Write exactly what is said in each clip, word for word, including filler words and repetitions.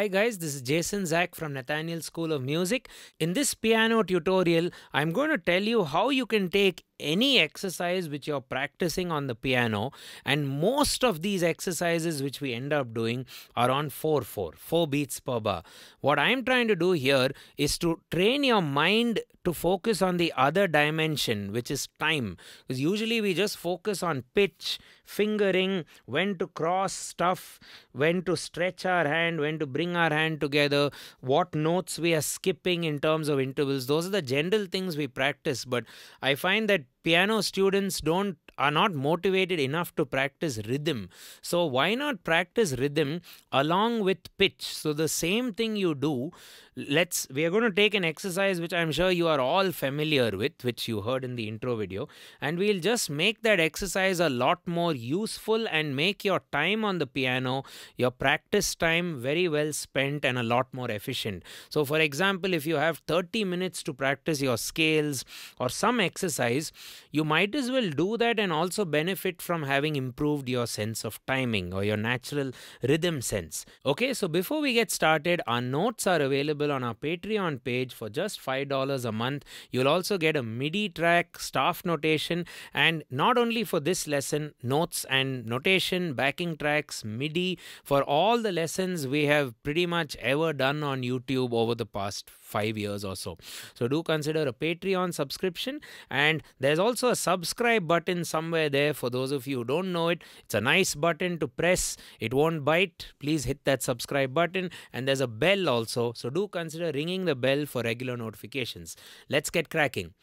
Hi guys, this is Jason Zac from Nathaniel School of Music. In this piano tutorial, I'm going to tell you how you can take any exercise which you're practicing on the piano, and most of these exercises which we end up doing are on four four, four beats per bar. What I'm trying to do here is to train your mind to focus on the other dimension, which is time. Because usually we just focus on pitch, fingering, when to cross stuff, when to stretch our hand, when to bring Bring our hand together, what notes we are skipping in terms of intervals. Those are the general things we practice, but I find that piano students don't are not motivated enough to practice rhythm. So why not practice rhythm along with pitch? So the same thing you do, let's we are going to take an exercise which I'm sure you are all familiar with, which you heard in the intro video, and we'll just make that exercise a lot more useful and make your time on the piano, your practice time, very well spent and a lot more efficient. So for example, if you have thirty minutes to practice your scales or some exercise, you might as well do that and also benefit from having improved your sense of timing or your natural rhythm sense. Okay, so before we get started, our notes are available on our Patreon page for just five dollars a month. You'll also get a MIDI track, staff notation, and not only for this lesson, notes and notation, backing tracks, MIDI, for all the lessons we have pretty much ever done on YouTube over the past five years or so. So do consider a Patreon subscription, and there's also a subscribe button somewhere there for those of you who don't know it. It's a nice button to press. It won't bite. Please hit that subscribe button, and there's a bell also. So do consider ringing the bell for regular notifications. Let's get cracking.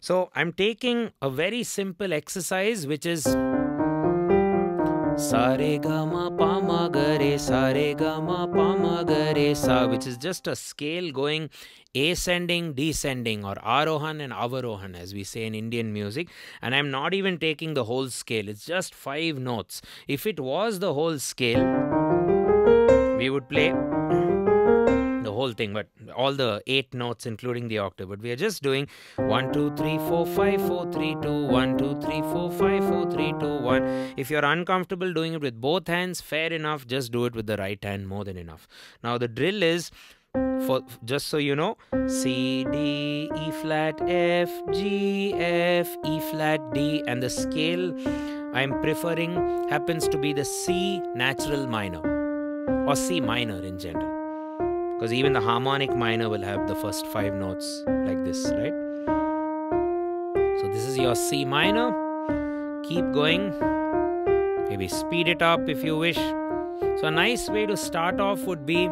So I'm taking a very simple exercise, which is sa re ga ma pa ma ga re sa re ga ma pa ma ga re sa, which is just a scale going ascending, descending, or Arohan and Avarohan as we say in Indian music. And I'm not even taking the whole scale, it's just five notes. If it was the whole scale, we would play the whole thing, but all the eight notes including the octave. But we are just doing one two three four five four three two one two three four five four three two one. If you're uncomfortable doing it with both hands, fair enough, just do it with the right hand, more than enough. Now the drill is, for just so you know, C, D, E flat, F, G, F, E flat, D, and the scale I'm preferring happens to be the C natural minor or C minor in general, because even the harmonic minor will have the first five notes like this, right? So this is your C minor. Keep going, maybe speed it up if you wish. So a nice way to start off would be,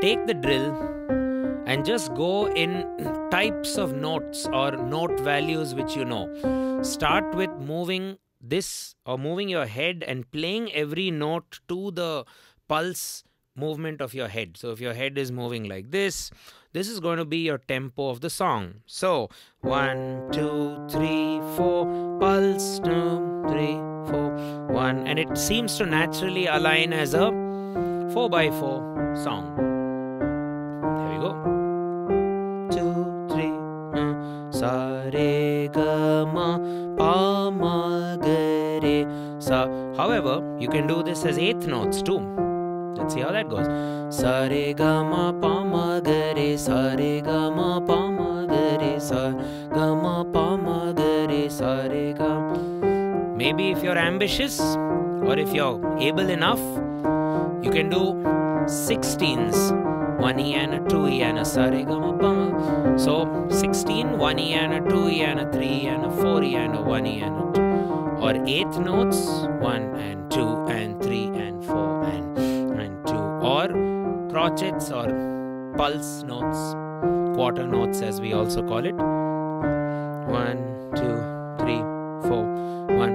take the drill and just go in types of notes or note values which you know. Start with moving this or moving your head and playing every note to the pulse movement of your head. So if your head is moving like this, this is going to be your tempo of the song. So one, two, three, four, pulse, two, three, four, one, and it seems to naturally align as a four by four song. There we go. Two, three, uh, sa re ga ma pa ma ga re sa. However, you can do this as eighth notes too. Let's see how that goes. Sa re ga ma pa ma ga re sa re ga ma pa ma ga re sa ga ma pa ma ga re sa re ga. Maybe if you're ambitious or if you're able enough, you can do sixteens, one E and a two E and a sa re ga ma pa ma. So sixteen, one E and a two E and a three E and a four E and a one E and a two. Or eighth notes, one and two and three and four and and two. Or crotchets or pulse notes, quarter notes as we also call it. One, two, three, four, one.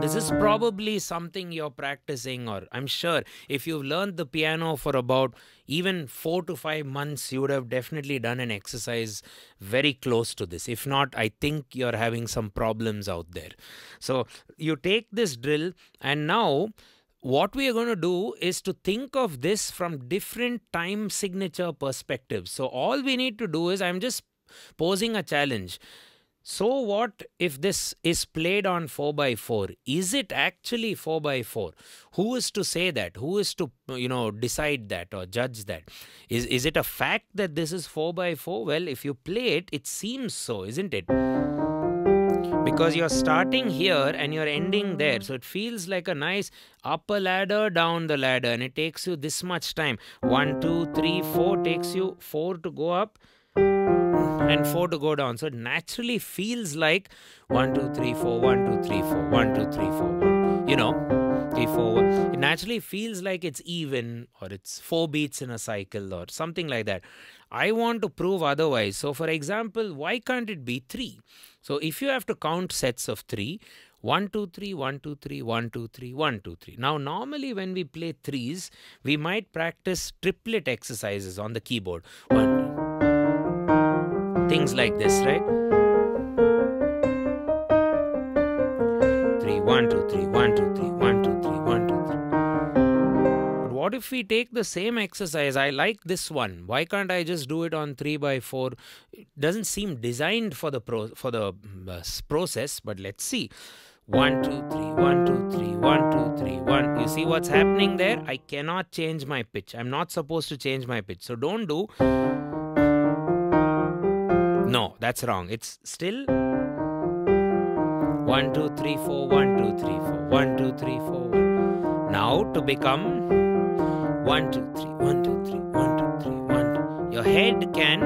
This is probably something you're practicing, or I'm sure if you've learned the piano for about even four to five months, you would have definitely done an exercise very close to this. If not, I think you're having some problems out there. So you take this drill, and now what we are going to do is to think of this from different time signature perspectives. So all we need to do is, I'm just posing a challenge. So what if this is played on four by four? Is it actually four by four? Who is to say that? Who is to, you know, decide that or judge that? Is, is it a fact that this is four by four? Well, if you play it, it seems so, isn't it? Because you're starting here and you're ending there. So it feels like a nice upper ladder, down the ladder. And it takes you this much time. one, two, three, four takes you four to go up. And four to go down. So it naturally feels like one, two, three, four, one, two, three, four, one, two, three, four, one, you know, three, four, one. It naturally feels like it's even, or it's four beats in a cycle or something like that. I want to prove otherwise. So for example, why can't it be three? So if you have to count sets of three, one, two, three, one, two, three, one, two, three, one, two, three. Now normally when we play threes, we might practice triplet exercises on the keyboard. one, two, things like this, right? three, one, two, three, one, two, three, one, two, three, one, two, three, one, two, three. But what if we take the same exercise? I like this one. Why can't I just do it on three by four? It doesn't seem designed for the pro for the uh, process, but let's see. one, two, three, one, two, three, one, two, three, one. You see what's happening there? I cannot change my pitch. I'm not supposed to change my pitch. So don't do... No, that's wrong. It's still one, two, three, four, one, two, three, four, one, two, three, four, one. Now to become one, two, three, one, two, three, one, two, three, one, two. Your head can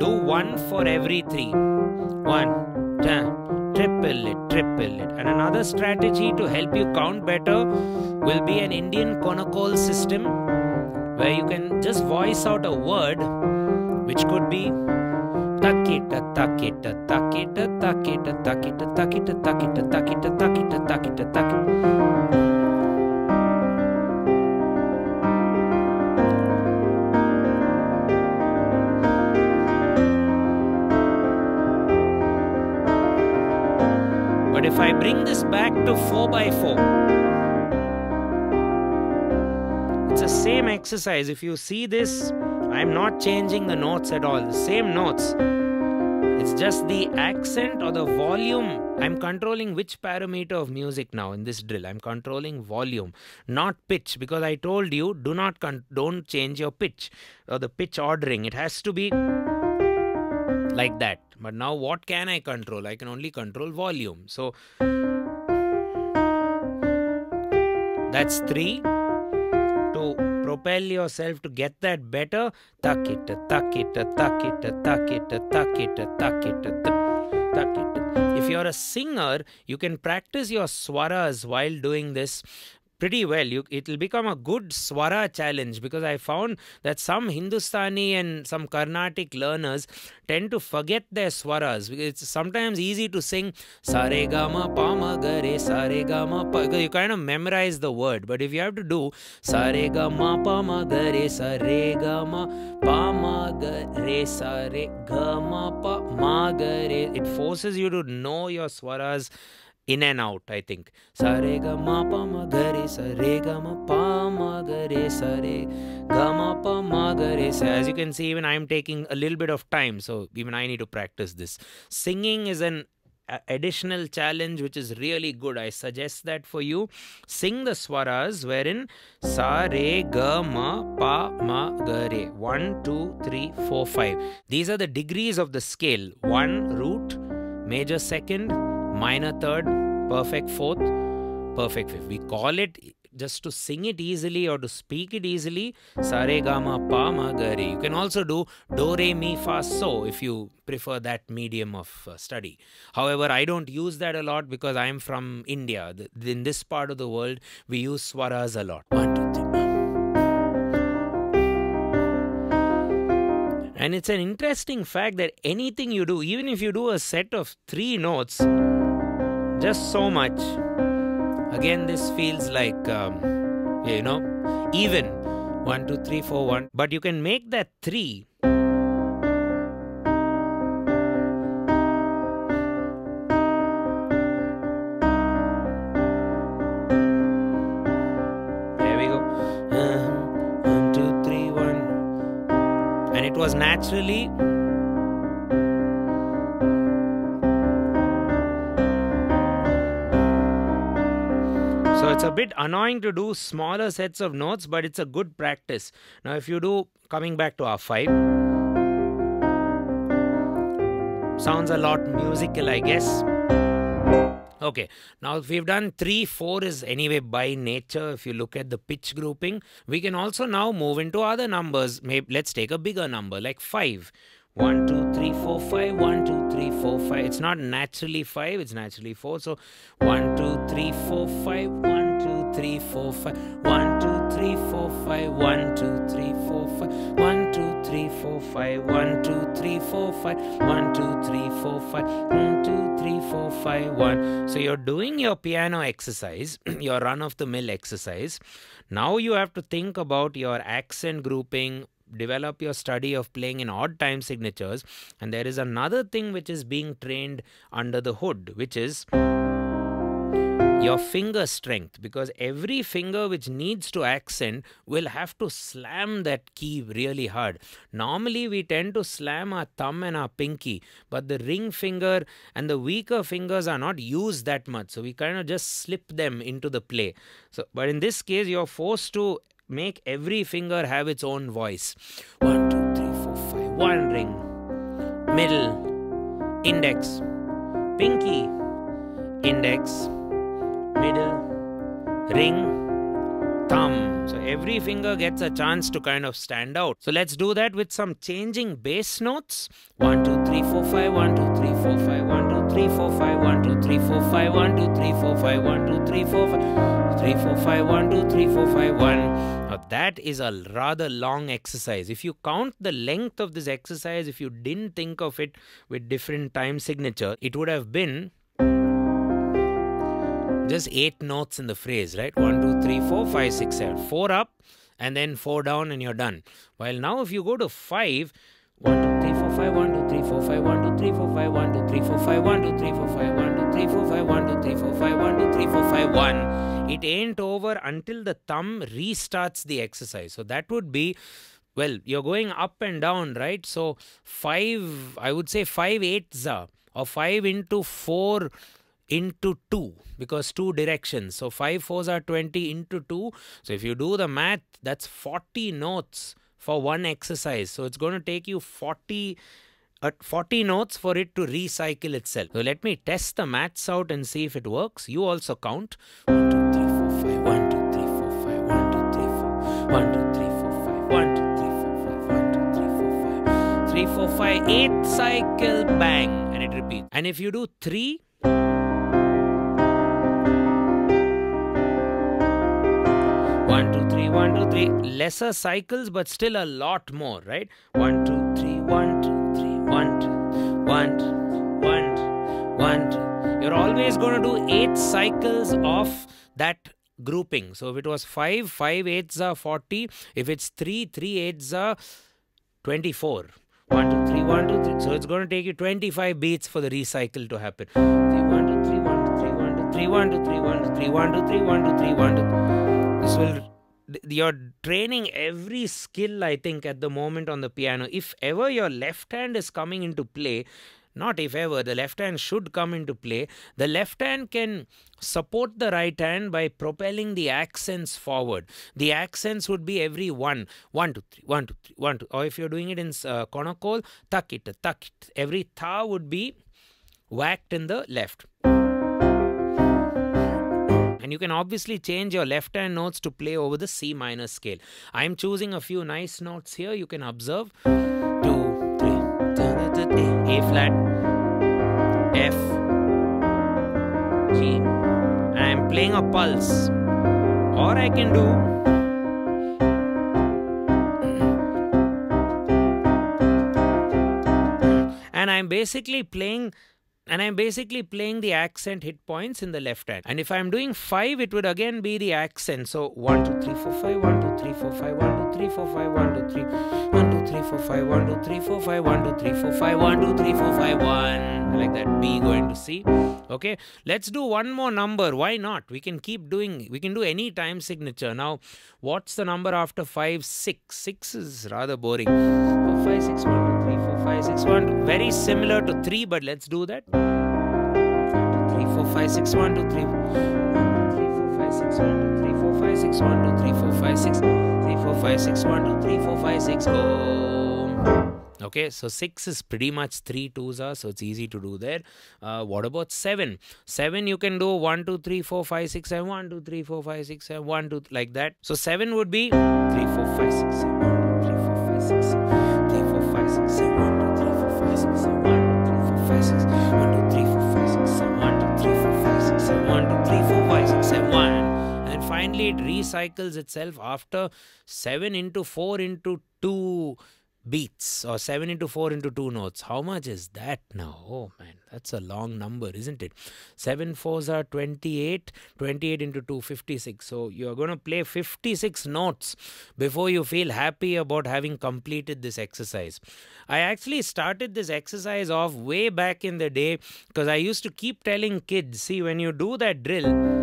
do one for every three. One, two, triple it, triple it. And another strategy to help you count better will be an Indian Konnakol system where you can just voice out a word which could be Takita, takita, takita, takita, takita, takita, takita, takita, takita, takita, takita. But if I bring this back to four by four, it's the same exercise. If you see this, I'm not changing the notes at all, the same notes. It's just the accent or the volume. I'm controlling which parameter of music now in this drill. I'm controlling volume, not pitch, because I told you do not con don't change your pitch or the pitch ordering. It has to be like that. But now what can I control? I can only control volume. So that's three. Propel yourself to get that better. Takita, takita, takita, takita, takita, takita, takita. If you're a singer, you can practice your swaras while doing this pretty well. You, it'll become a good swara challenge, because I found that some Hindustani and some Carnatic learners tend to forget their swaras. It's sometimes easy to sing saregama pamagare saregama pa. You kind of memorize the word, but if you have to do saregama pamagare saregama pamagare saregama pamagare, it forces you to know your swaras in and out, I think. Saregama pamagare saregama pamagare saregama pamagare. As you can see, even I'm taking a little bit of time, so even I need to practice this. Singing is an additional challenge which is really good. I suggest that for you. Sing the swaras wherein sa re ga ma pa ma ga re. one, two, three, four, five. These are the degrees of the scale. one root, major second, minor third, perfect fourth, perfect fifth. We call it, just to sing it easily or to speak it easily, sa re ga ma pa ma ga re. You can also do do re mi fa so if you prefer that medium of uh, study. However, I don't use that a lot because I am from India. In this part of the world, we use swaras a lot. One, two, three. And it's an interesting fact that anything you do, even if you do a set of three notes, just so much. Again, this feels like, um, you know, even. One, two, three, four, one. But you can make that three. There we go. Uh, one, two, three, one. And it was naturally... It's a bit annoying to do smaller sets of notes, but it's a good practice. Now if you do, coming back to our five, sounds a lot musical, I guess. Okay, now if we've done three, four is anyway by nature, if you look at the pitch grouping, we can also now move into other numbers. Maybe let's take a bigger number, like five. one, two, three, four, five, one, two, three, four, five. It's not naturally five, it's naturally four. So one, two, three, four, five, one, two, three, four, five, one, two, three, four, five, one, two, three, four, five, one, two, three, four, five, one, two, three, four, five, one, two, three, four, five, one, two, three, four, five, one. So you're doing your piano exercise, your run-of-the-mill exercise. Now you have to think about your accent grouping, develop your study of playing in odd time signatures, and there is another thing which is being trained under the hood, which is your finger strength, because every finger which needs to accent will have to slam that key really hard. Normally we tend to slam our thumb and our pinky, but the ring finger and the weaker fingers are not used that much, so we kind of just slip them into the play. So, but in this case you're forced to make every finger have its own voice. One, two, three, four, five. One ring, middle, index, pinky, index, middle, ring, thumb. So every finger gets a chance to kind of stand out. So let's do that with some changing bass notes. One, two, three, four, five. One, two, three, four, five. One, two, three, four, five. One, two, three, four, five. One, two, three, four, five. One, two, three, four, five. Three, four, five, one, two, three, four, five, one. Now that is a rather long exercise. If you count the length of this exercise, if you didn't think of it with different time signature, it would have been just eight notes in the phrase, right? One, two, three, four, five, six, seven. Four up and then four down and you're done. While now if you go to five, one, two, three, four, five, one, two, three, four, five, one, two, three, four, five, one, two, three, four, five, one, two, three, four, five, one, two, three, four, five, one, two, three, four, five, one, two, three, four, five, one. It ain't over until the thumb restarts the exercise. So that would be, well, you're going up and down, right? So five, I would say five eighths or five into four into two, because two directions. So five fours are twenty into two. So if you do the math, that's forty notes for one exercise. So it's going to take you forty, uh, forty notes for it to recycle itself. So let me test the maths out and see if it works. You also count. one, two, three, four, five. one, two, three, four, five. one, two, three, four. one, two, three, four, five. one, two, three, four, five. one, two, three, four, five. three, four, five. eight cycle, bang. And it repeats. And if you do three, one, two, three, one, two, three. Lesser cycles, but still a lot more, right? one, two, three, one, two, three, one, two, one, two, one, two, one, two. You're always going to do eight cycles of that grouping. So if it was five, five eighths are forty. If it's three, three eighths are twenty-four. one, two, three, one, two, three. So it's going to take you twenty-five beats for the recycle to happen. three, one, two, three, one, two, three, one, two, three, one, two, three, one, two, three, one, two, three, one, two, three, one, two, three. This will, you're training every skill, I think, at the moment on the piano. If ever your left hand is coming into play, not if ever, the left hand should come into play. The left hand can support the right hand by propelling the accents forward. The accents would be every one. One, two, three, one, two, three, one, two. Or if you're doing it in uh, Konnakol, takit, takit. Every ta would be whacked in the left. And you can obviously change your left hand notes to play over the C minor scale. I'm choosing a few nice notes here. You can observe. two, three. A flat. F. G. And I'm playing a pulse. Or I can do. And I'm basically playing... And I'm basically playing the accent hit points in the left hand. And if I'm doing five, it would again be the accent. So one, two, three, four, five, one, two, three, four, five, one, two, three, four, five, one, two, three, one, two, three, four, five, one, two, three, four, five, one, two, three, four, five, one, two, three, four, five, one. Like that, B going to C. Okay, let's do one more number. Why not? We can keep doing, we can do any time signature. Now, what's the number after five, six? Six is rather boring. Four, five, six, one, two, three, four, five, six, one, two. Very similar to three, but let's do that. one, two, three, four, five, six, one, two, three, one, two, three, four, five, five six one two three four five six one two three four five six three four five six one two three four five six go. Okay, so six is pretty much three twos are, so it's easy to do there. Uh, what about seven? seven you can do one, two, three, four, five, six, seven, one, two, three, four, five, six, seven, one, two, like that. So seven would be three, four, five, six, seven, one, two, three, four, five, six, seven, three, four, five, six, seven, one, two, three, four, five, six, seven, one, two, three, four, five, six, one, two, three, four, five, six, seven, one, two, three, four, five, six, seven, one, two, three, four, five, six, seven, one. And finally it recycles itself after seven into four into two beats, or seven into four into two notes. How much is that now? Oh man, that's a long number, isn't it? Seven fours are twenty-eight. twenty-eight into two, fifty-six. So you're going to play fifty-six notes before you feel happy about having completed this exercise. I actually started this exercise off way back in the day because I used to keep telling kids, see, when you do that drill,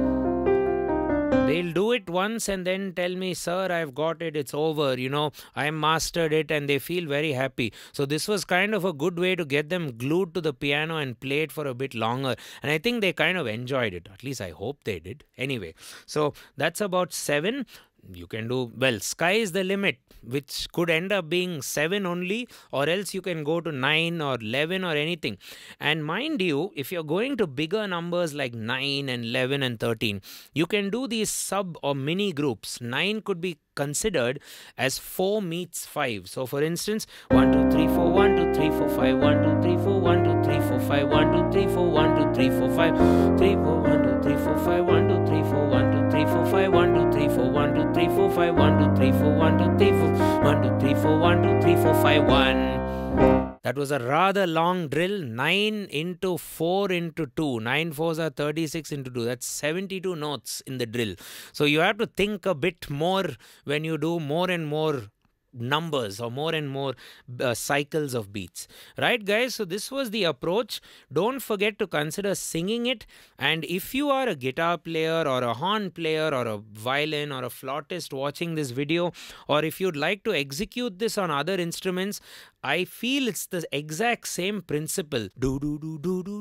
they'll do it once and then tell me, sir, I've got it, it's over, you know, I mastered it, and they feel very happy. So this was kind of a good way to get them glued to the piano and play it for a bit longer. And I think they kind of enjoyed it. At least I hope they did. Anyway, so that's about seven. You can do, well, sky is the limit, which could end up being seven only, or else you can go to nine or eleven or anything. And mind you, if you're going to bigger numbers like nine and eleven and thirteen, you can do these sub or mini groups. nine could be considered as four meets five. So for instance, one, two, three, four, one, two, three, four, five, one, two, three, four, one, two, three, four, five, one, two, three, four, one, two, three, four, five, three, four, one, two, three, four, five, one, two, three, four, one, two, three, four, five, one, two, three, four, one, two, three, four, five, one, two, three, four, one, two, three, four, one, two, three, four, one, two, three, four, five, one. That was a rather long drill. nine into four into two. nine fours are thirty-six into two. That's seventy-two notes in the drill. So you have to think a bit more when you do more and more numbers or more and more uh, cycles of beats. Right, guys? So this was the approach. Don't forget to consider singing it. And if you are a guitar player or a horn player or a violin or a flautist watching this video, or if you'd like to execute this on other instruments, I feel it's the exact same principle. You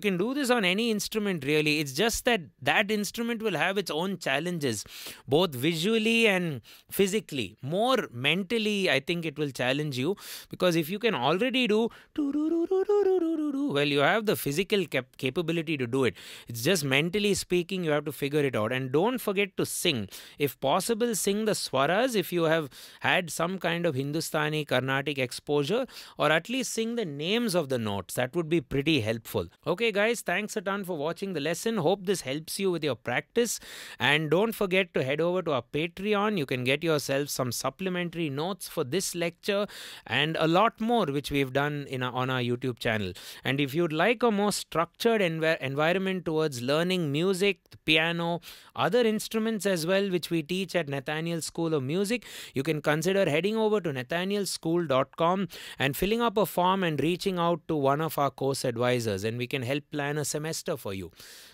can do this on any instrument, really. It's just that that instrument will have its own challenges, both visually and physically. More mentally, I think it will challenge you, because if you can already do, well, you have the physical cap capability to do it. It's just mentally speaking, you have to figure it out. And don't forget to sing. If possible, sing the swaras if you have had some kind of Hindustani, Carnatic exposure, or at least sing the names of the notes. That would be pretty helpful. Okay guys, thanks a ton for watching the lesson. Hope this helps you with your practice, and don't forget to head over to our Patreon. You can get yourself some supplementary notes for this lecture and a lot more which we've done in our, on our YouTube channel. And if you'd like a more structured env- environment towards learning music, piano, other instruments as well, which we teach at Nathaniel School of Music, you can consider heading over to nathaniel school dot com and filling up a form and reaching out to one of our course advisors, and we can help plan a semester for you.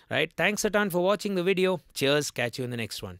Right? Thanks a ton for watching the video. Cheers. Catch you in the next one.